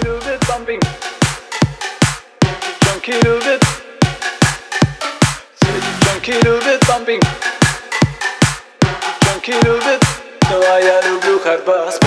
feel the thumping. Junkie do the junkie do the thumping. Junkie do the. No a ja lubię hard bass.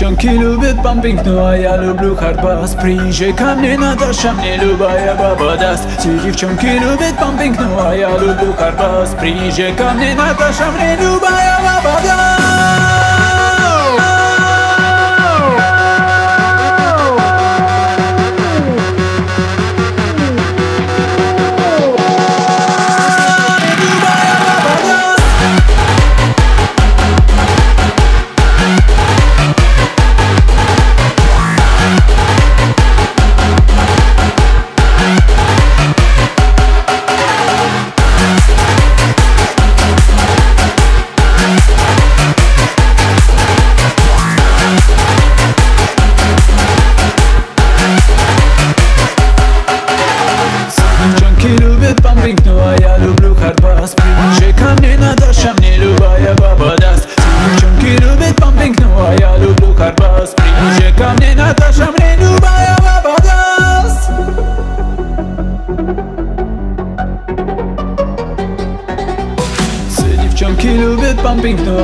Dziewczynki lubię pumping, no a ja lubię hard bass. Przyjdzie ко mnie Natasza, mnie любая Baba dast. Dziewczynki lubię pumping, no a ja lubię hard bass. Przyjdzie ко mnie Natasza, mnie любая Baba dast. No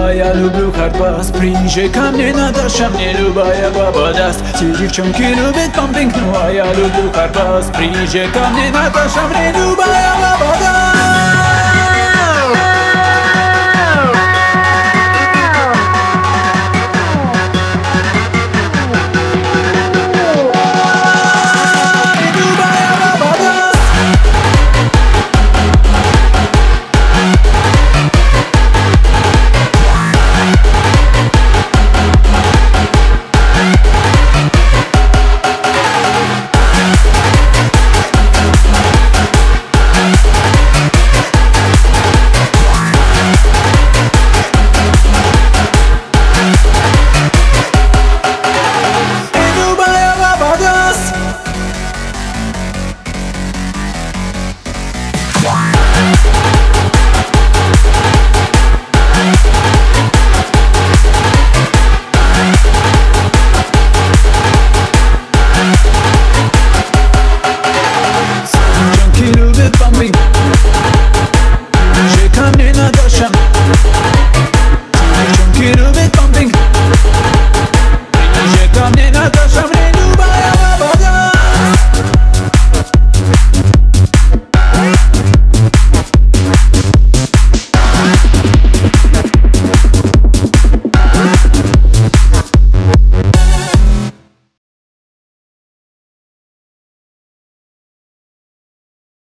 a ja lubię hard bass. Przyjdzie ко mnie Natasza, mnie любая Baba dast. Dziewczynki lubią pumping, no a ja lubię hard bass. Przyjdzie ко mnie Natasza, mnie любая Baba dast. Dziewczynki lubią pumping, no a ja lubię hard bass. Przyjdzie ко mnie Natasza, mnie любая Baba dast. Dziewczynki lubią pumping, no a ja lubię hard bass. Przyjdzie ко mnie Natasza, mnie любая Baba dast.